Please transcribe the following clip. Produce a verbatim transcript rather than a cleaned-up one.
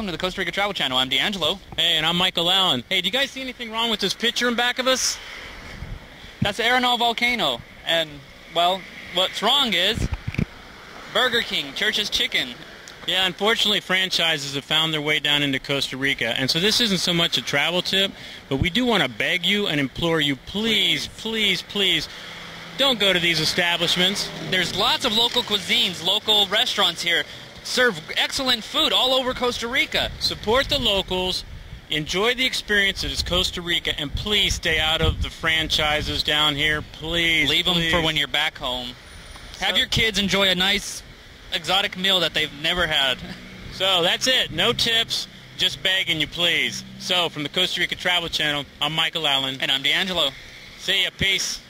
Welcome to the Costa Rica Travel Channel. I'm D'Angelo. Hey, and I'm Michael Alan. Hey, do you guys see anything wrong with this picture in back of us? That's the Arenal Volcano. And, well, what's wrong is Burger King, Church's Chicken. Yeah, unfortunately, franchises have found their way down into Costa Rica. And so this isn't so much a travel tip, but we do want to beg you and implore you, please, please, please, don't go to these establishments. There's lots of local cuisines, local restaurants here. Serve excellent food all over Costa Rica. Support the locals, enjoy the experience that is Costa Rica, and please stay out of the franchises down here. Please. Leave them please. for when you're back home. So, have your kids enjoy a nice exotic meal that they've never had. So that's it. No tips, just begging you, please. So from the Costa Rica Travel Channel, I'm Michael Allen. And I'm D'Angelo. See ya. Peace.